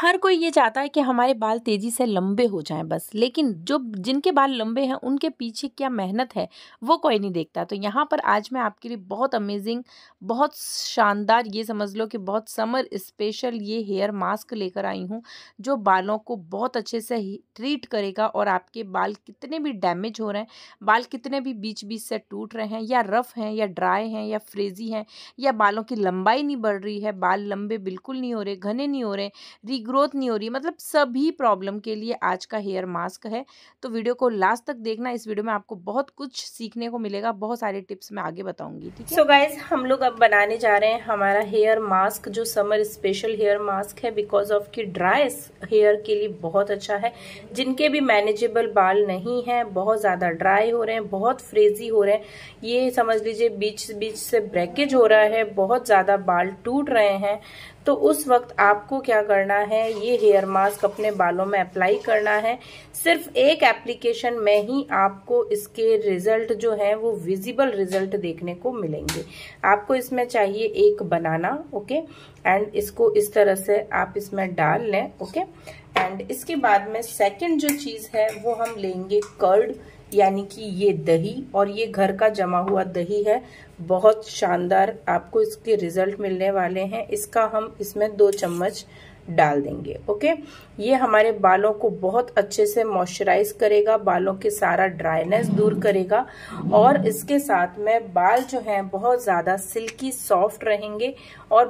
हर कोई ये चाहता है कि हमारे बाल तेज़ी से लंबे हो जाएं बस, लेकिन जो जिनके बाल लंबे हैं उनके पीछे क्या मेहनत है वो कोई नहीं देखता। तो यहाँ पर आज मैं आपके लिए बहुत अमेजिंग, बहुत शानदार, ये समझ लो कि बहुत समर स्पेशल ये हेयर मास्क लेकर आई हूँ जो बालों को बहुत अच्छे से ट्रीट करेगा। और आपके बाल कितने भी डैमेज हो रहे हैं, बाल कितने भी बीच बीच से टूट रहे हैं, या रफ़ हैं, या ड्राई हैं, या फ्रेजी हैं, या बालों की लंबाई नहीं बढ़ रही है, बाल लंबे बिल्कुल नहीं हो रहे, घने नहीं हो रहे, रीग्रोथ नहीं हो रही, मतलब सभी प्रॉब्लम के लिए आज का हेयर मास्क है। तो वीडियो को लास्ट तक देखना, इस वीडियो में आपको बहुत कुछ सीखने को मिलेगा, बहुत सारे टिप्स मैं आगे बताऊंगी, ठीक है। सो गाइज, हम लोग अब बनाने जा रहे हैं हमारा हेयर मास्क जो समर स्पेशल हेयर मास्क है, बिकॉज ऑफ की ड्राई हेयर के लिए बहुत अच्छा है। जिनके भी मैनेजेबल बाल नहीं है, बहुत ज्यादा ड्राई हो रहे हैं, बहुत फ्रेजी हो रहे हैं, ये समझ लीजिए बीच बीच से ब्रेकेज हो रहा है, बहुत ज्यादा बाल टूट रहे हैं, तो उस वक्त आपको क्या करना है, ये हेयर मास्क अपने बालों में अप्लाई करना है। सिर्फ एक एप्लीकेशन में ही आपको इसके रिजल्ट जो है वो विजिबल रिजल्ट देखने को मिलेंगे। आपको इसमें चाहिए एक बनाना, ओके, एंड इसको इस तरह से आप इसमें डाल लें, ओके। एंड इसके बाद में सेकंड जो चीज है वो हम लेंगे कर्ड, यानी कि ये दही, और ये घर का जमा हुआ दही है, बहुत शानदार आपको इसके रिजल्ट मिलने वाले हैं। इसका हम इसमें 2 चम्मच डाल देंगे, ओके। ये हमारे बालों को बहुत अच्छे से मॉइस्चराइज करेगा, बालों के सारा ड्राइनेस दूर करेगा, और इसके साथ में बाल जो हैं बहुत ज़्यादा सिल्की सॉफ्ट रहेंगे, और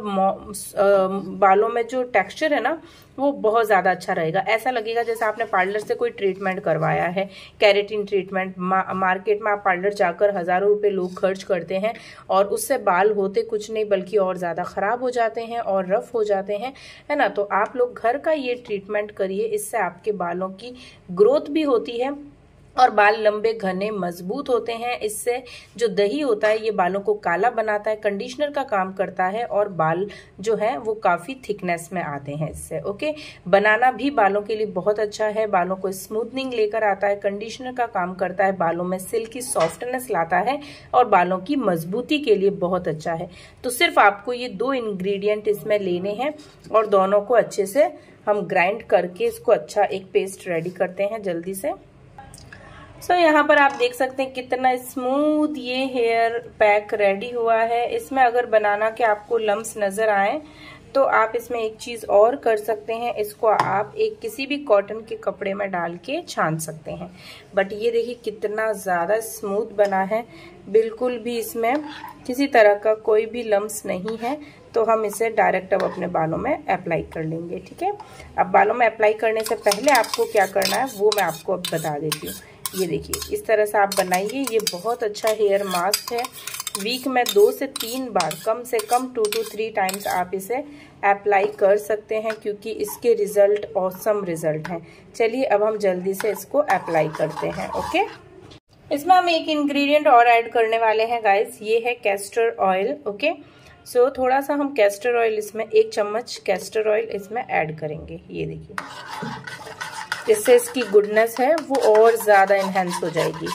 बालों में जो टेक्सचर है ना वो बहुत ज़्यादा अच्छा रहेगा। ऐसा लगेगा जैसे आपने पार्लर से कोई ट्रीटमेंट करवाया है, केराटिन ट्रीटमेंट। मार्केट में आप पार्लर जाकर हज़ारों रुपये लोग खर्च करते हैं और उससे बाल होते कुछ नहीं बल्कि और ज़्यादा ख़राब हो जाते हैं और रफ़ हो जाते हैं, है ना। तो आप लोग घर का ये ट्रीटमेंट करिए, इससे आपके बालों की ग्रोथ भी होती है और बाल लंबे, घने, मजबूत होते हैं। इससे जो दही होता है ये बालों को काला बनाता है, कंडीशनर का काम करता है, और बाल जो है वो काफ़ी थिकनेस में आते हैं इससे, ओके। बनाना भी बालों के लिए बहुत अच्छा है, बालों को स्मूथनिंग लेकर आता है, कंडीशनर का काम करता है, बालों में सिल्की सॉफ्टनेस लाता है, और बालों की मजबूती के लिए बहुत अच्छा है। तो सिर्फ आपको ये 2 इंग्रेडिएंट इसमें लेने हैं, और दोनों को अच्छे से हम ग्राइंड करके इसको अच्छा एक पेस्ट रेडी करते हैं जल्दी से। सो यहाँ पर आप देख सकते हैं कितना स्मूथ ये हेयर पैक रेडी हुआ है। इसमें अगर बनाना के आपको लम्स नज़र आए तो आप इसमें एक चीज़ और कर सकते हैं, इसको आप एक किसी भी कॉटन के कपड़े में डाल के छान सकते हैं। बट ये देखिए कितना ज़्यादा स्मूथ बना है, बिल्कुल भी इसमें किसी तरह का कोई भी लम्स नहीं है। तो हम इसे डायरेक्ट अब अपने बालों में अप्लाई कर लेंगे, ठीक है। अब बालों में अप्लाई करने से पहले आपको क्या करना है वो मैं आपको अब बता देती हूँ। ये देखिए इस तरह से आप बनाइए, ये बहुत अच्छा हेयर मास्क है। वीक में 2 से 3 बार, कम से कम 2 to 3 टाइम्स आप इसे अप्लाई कर सकते हैं, क्योंकि इसके रिजल्ट ऑसम रिजल्ट हैं। चलिए अब हम जल्दी से इसको अप्लाई करते हैं, ओके। इसमें हम एक इंग्रेडिएंट और ऐड करने वाले हैं गाइस, ये है कैस्टर ऑयल, ओके। सो थोड़ा सा हम कैस्टर ऑयल इसमें 1 चम्मच कैस्टर ऑयल इसमें ऐड करेंगे, ये देखिए, इससे इसकी गुडनेस है वो और ज़्यादा इन्हेंस हो जाएगी।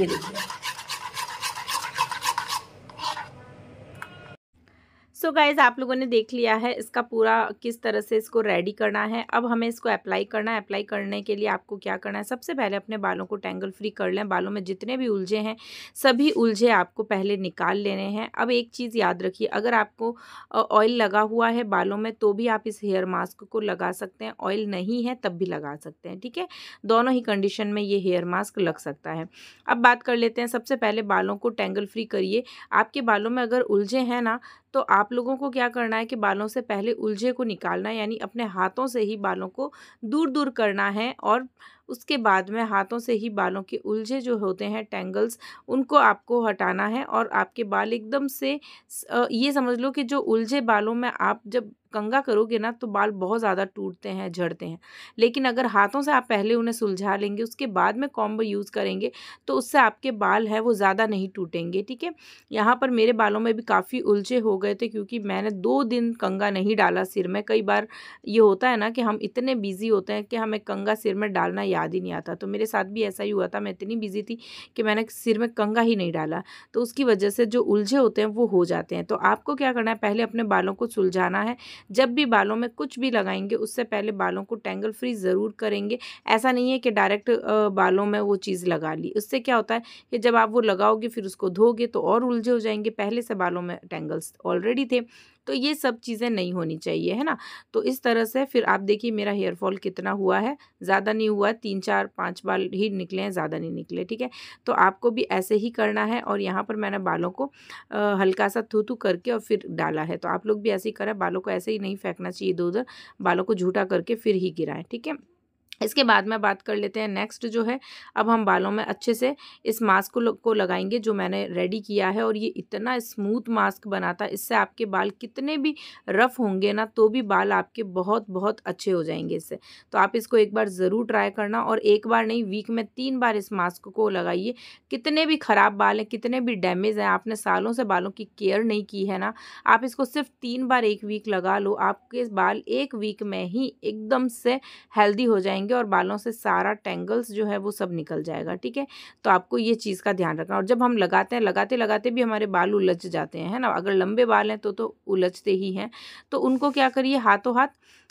ये देखिए। सो गाइज, आप लोगों ने देख लिया है इसका पूरा किस तरह से इसको रेडी करना है। अब हमें इसको अप्लाई करना है। अप्लाई करने के लिए आपको क्या करना है, सबसे पहले अपने बालों को टैंगल फ्री कर लें। बालों में जितने भी उलझे हैं सभी उलझे आपको पहले निकाल लेने हैं। अब एक चीज़ याद रखिए, अगर आपको ऑयल लगा हुआ है बालों में तो भी आप इस हेयर मास्क को लगा सकते हैं, ऑयल नहीं है तब भी लगा सकते हैं, ठीक है। दोनों ही कंडीशन में ये हेयर मास्क लग सकता है। अब बात कर लेते हैं, सबसे पहले बालों को टैंगल फ्री करिए। आपके बालों में अगर उलझे हैं ना तो आप लोगों को क्या करना है कि बालों से पहले उलझे को निकालना है, यानी अपने हाथों से ही बालों को दूर दूर करना है, और उसके बाद में हाथों से ही बालों के उलझे जो होते हैं टैंगल्स उनको आपको हटाना है। और आपके बाल एकदम से ये समझ लो कि जो उलझे बालों में आप जब कंघा करोगे ना तो बाल बहुत ज़्यादा टूटते हैं, झड़ते हैं, लेकिन अगर हाथों से आप पहले उन्हें सुलझा लेंगे उसके बाद में कॉम्बो यूज़ करेंगे तो उससे आपके बाल है वो ज़्यादा नहीं टूटेंगे, ठीक है। यहाँ पर मेरे बालों में भी काफ़ी उलझे हो गए थे क्योंकि मैंने 2 दिन कंघा नहीं डाला सिर में। कई बार ये होता है ना कि हम इतने बिजी होते हैं कि हमें कंघा सिर में डालना याद ही नहीं आता। तो मेरे साथ भी ऐसा ही हुआ था, मैं इतनी बिजी थी कि मैंने सिर में कंघा ही नहीं डाला, तो उसकी वजह से जो उलझे होते हैं वो हो जाते हैं। तो आपको क्या करना है, पहले अपने बालों को सुलझाना है। जब भी बालों में कुछ भी लगाएंगे उससे पहले बालों को टैंगल फ्री ज़रूर करेंगे। ऐसा नहीं है कि डायरेक्ट बालों में वो चीज़ लगा ली, उससे क्या होता है कि जब आप वो लगाओगे फिर उसको धोगे तो और उलझे हो जाएंगे, पहले से बालों में टैंगल्स ऑलरेडी थे, तो ये सब चीज़ें नहीं होनी चाहिए, है ना। तो इस तरह से फिर आप देखिए मेरा हेयरफॉल कितना हुआ है, ज़्यादा नहीं हुआ, 3 4 5 बाल ही निकले हैं, ज़्यादा नहीं निकले, ठीक है। तो आपको भी ऐसे ही करना है। और यहाँ पर मैंने बालों को हल्का सा थूथू करके और फिर डाला है, तो आप लोग भी ऐसे ही करें, बालों को ऐसे ही नहीं फेंकना चाहिए इधर उधर, बालों को झूठा करके फिर ही गिराएं, ठीक है। इसके बाद में बात कर लेते हैं नेक्स्ट जो है, अब हम बालों में अच्छे से इस मास्क को लगाएंगे जो मैंने रेडी किया है। और ये इतना स्मूथ मास्क बनाता है, इससे आपके बाल कितने भी रफ़ होंगे ना तो भी बाल आपके बहुत बहुत अच्छे हो जाएंगे इससे। तो आप इसको एक बार ज़रूर ट्राई करना, और एक बार नहीं, वीक में 3 बार इस मास्क को लगाइए। कितने भी ख़राब बाल हैं, कितने भी डैमेज हैं, आपने सालों से बालों की केयर नहीं की है ना, आप इसको सिर्फ 3 बार एक वीक लगा लो, आपके बाल एक वीक में ही एकदम से हेल्दी हो जाएंगे और बालों से सारा टैंगल्स जो है वो सब निकल जाएगा, ठीक है। तो आपको ये चीज़ का ध्यान रखना। और जब हम लगाते हैं, लगाते लगाते भी हमारे बाल उलझ जाते हैं, है ना, अगर लंबे बाल हैं तो उलझते ही हैं, तो उनको क्या करिए,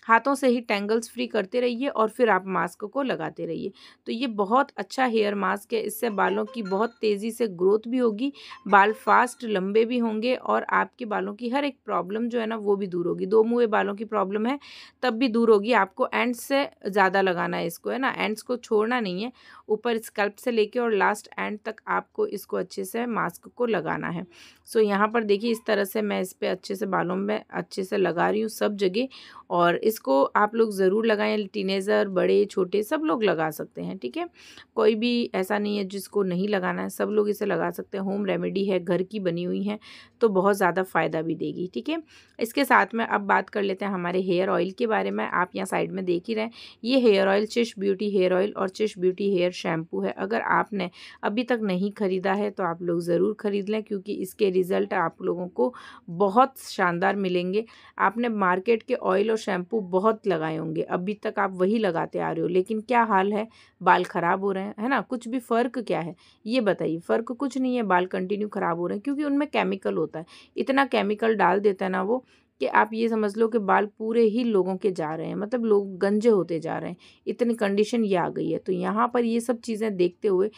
हाथों से ही टैंगल्स फ्री करते रहिए और फिर आप मास्क को लगाते रहिए। तो ये बहुत अच्छा हेयर मास्क है, इससे बालों की बहुत तेज़ी से ग्रोथ भी होगी, बाल फास्ट लंबे भी होंगे और आपके बालों की हर एक प्रॉब्लम जो है ना वो भी दूर होगी। 2 मुँहे बालों की प्रॉब्लम है तब भी दूर होगी। आपको एंड्स से ज़्यादा लगाना है इसको, है ना, एंड्स को छोड़ना नहीं है, ऊपर स्कल्प से लेके और लास्ट एंड तक आपको इसको अच्छे से मास्क को लगाना है। सो यहाँ पर देखिए इस तरह से मैं इस पर अच्छे से बालों में अच्छे से लगा रही हूँ सब जगह। और इसको आप लोग ज़रूर लगाएं, टीनेजर, बड़े छोटे सब लोग लगा सकते हैं, ठीक है। कोई भी ऐसा नहीं है जिसको नहीं लगाना है, सब लोग इसे लगा सकते हैं। होम रेमेडी है, घर की बनी हुई है, तो बहुत ज़्यादा फ़ायदा भी देगी, ठीक है। इसके साथ में अब बात कर लेते हैं हमारे हेयर ऑयल के बारे में। आप यहाँ साइड में देख ही रहे हैं, ये hair oil Chish beauty hair oil और चिश ब्यूटी हेयर शैम्पू है। अगर आपने अभी तक नहीं ख़रीदा है तो आप लोग ज़रूर ख़रीद लें, क्योंकि इसके रिज़ल्ट आप लोगों को बहुत शानदार मिलेंगे। आपने मार्केट के ऑयल और शैम्पू बहुत लगाए होंगे, अभी तक आप वही लगाते आ रहे हो, लेकिन क्या हाल है, बाल ख़राब हो रहे हैं, है ना। कुछ भी फ़र्क क्या है ये बताइए, फ़र्क कुछ नहीं है, बाल कंटिन्यू ख़राब हो रहे हैं, क्योंकि उनमें केमिकल होता है। इतना केमिकल डाल देता है ना वो, कि आप ये समझ लो कि बाल पूरे ही लोगों के जा रहे हैं, मतलब लोग गंजे होते जा रहे हैं, इतनी कंडीशन ये आ गई है। तो यहाँ पर ये सब चीज़ें देखते हुए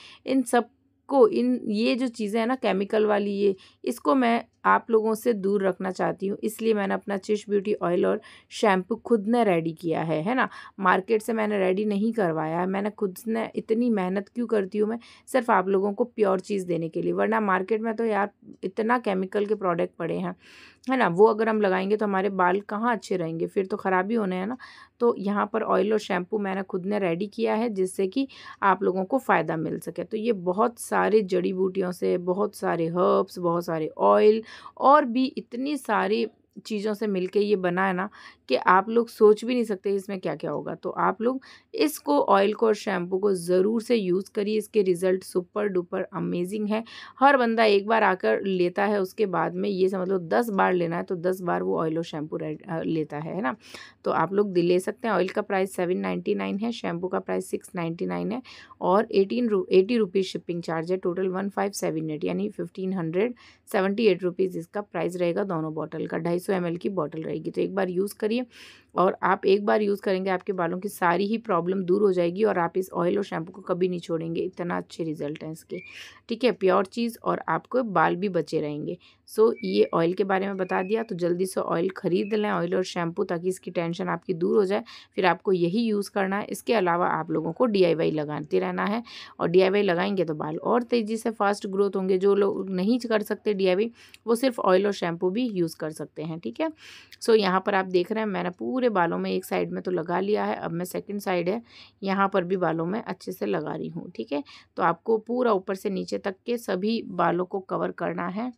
ये जो चीज़ें हैं ना केमिकल वाली, ये इसको मैं आप लोगों से दूर रखना चाहती हूँ, इसलिए मैंने अपना चिश ब्यूटी ऑयल और शैम्पू खुद ने रेडी किया है ना। मार्केट से मैंने रेडी नहीं करवाया है, मैंने खुद ने। इतनी मेहनत क्यों करती हूँ मैं, सिर्फ आप लोगों को प्योर चीज़ देने के लिए, वरना मार्केट में तो यार इतना केमिकल के प्रोडक्ट पड़े हैं, है ना। वो अगर हम लगाएंगे तो हमारे बाल कहाँ अच्छे रहेंगे, फिर तो ख़राब ही होने हैं ना। तो यहाँ पर ऑयल और शैम्पू मैंने खुद ने रेडी किया है, जिससे कि आप लोगों को फ़ायदा मिल सके। तो ये बहुत सारे जड़ी बूटियों से, बहुत सारे हर्ब्स, बहुत सारे ऑयल और भी इतनी सारी चीज़ों से मिलके ये बना है ना, कि आप लोग सोच भी नहीं सकते इसमें क्या क्या होगा। तो आप लोग इसको, ऑयल को और शैम्पू को ज़रूर से यूज़ करिए, इसके रिज़ल्ट सुपर डुपर अमेजिंग है। हर बंदा एक बार आकर लेता है, उसके बाद में ये समझ लो 10 बार लेना है तो 10 बार वो ऑयल और शैम्पू लेता है ना। तो आप लोग ले सकते हैं। ऑयल का प्राइस 799 है, शैम्पू का प्राइस 699 है और 80 रुपीज़ शिपिंग चार्ज है। टोटल 1578 यानी 1578 रुपीज़ इसका प्राइस रहेगा। दोनों बॉटल का 250 ml की बॉटल रहेगी। तो एक बार यूज़ करिए, और आप एक बार यूज़ करेंगे आपके बालों की सारी ही प्रॉब्लम दूर हो जाएगी, और आप इस ऑयल और शैम्पू को कभी नहीं छोड़ेंगे। इतना अच्छे रिजल्ट हैं इसके, ठीक है। प्योर चीज़ और आपको बाल भी बचे रहेंगे। सो ये ऑयल के बारे में बता दिया, तो जल्दी से ऑयल ख़रीद लें, ऑयल और शैम्पू, ताकि इसकी टेंशन आपकी दूर हो जाए। फिर आपको यही यूज़ करना है। इसके अलावा आप लोगों को DIY लगाते रहना है, और DIY लगाएंगे तो बाल और तेज़ी से फास्ट ग्रोथ होंगे। जो लोग नहीं कर सकते DIY, वो सिर्फ ऑयल और शैम्पू भी यूज़ कर सकते हैं, ठीक है। सो यहाँ पर आप देख रहे हैं, मैंने पूरे बालों में एक साइड में तो लगा लिया है, अब मैं सेकंड साइड है यहाँ पर भी बालों में अच्छे से लगा रही हूँ, ठीक है। तो आपको पूरा ऊपर से नीचे तक के सभी बालों को कवर करना है।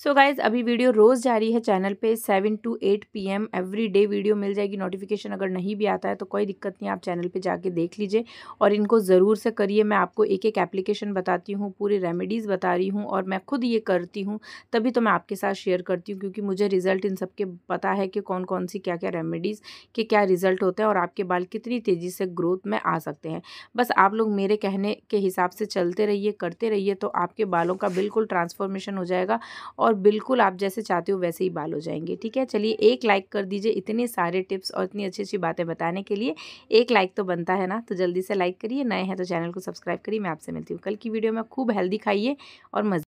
सो गाइज़, अभी वीडियो रोज़ जारी है चैनल पे, 7 to 8 PM every day video मिल जाएगी। नोटिफिकेशन अगर नहीं भी आता है तो कोई दिक्कत नहीं, आप चैनल पे जाके देख लीजिए, और इनको ज़रूर से करिए। मैं आपको एक एक एप्लीकेशन बताती हूँ, पूरी रेमेडीज़ बता रही हूँ, और मैं खुद ये करती हूँ, तभी तो मैं आपके साथ शेयर करती हूँ, क्योंकि मुझे रिज़ल्ट इन सबके पता है कि कौन कौन सी क्या क्या रेमेडीज़ के क्या रिज़ल्ट होते हैं, और आपके बाल कितनी तेज़ी से ग्रोथ में आ सकते हैं। बस आप लोग मेरे कहने के हिसाब से चलते रहिए, करते रहिए, तो आपके बालों का बिल्कुल ट्रांसफॉर्मेशन हो जाएगा। और और बिल्कुल आप जैसे चाहते हो वैसे ही बाल हो जाएंगे। ठीक है, चलिए एक लाइक कर दीजिए इतने सारे टिप्स और इतनी अच्छी अच्छी बातें बताने के लिए। एक लाइक तो बनता है ना, तो जल्दी से लाइक करिए। नए हैं तो चैनल को सब्सक्राइब करिए। मैं आपसे मिलती हूँ कल की वीडियो में। खूब हेल्दी खाइए और मज़े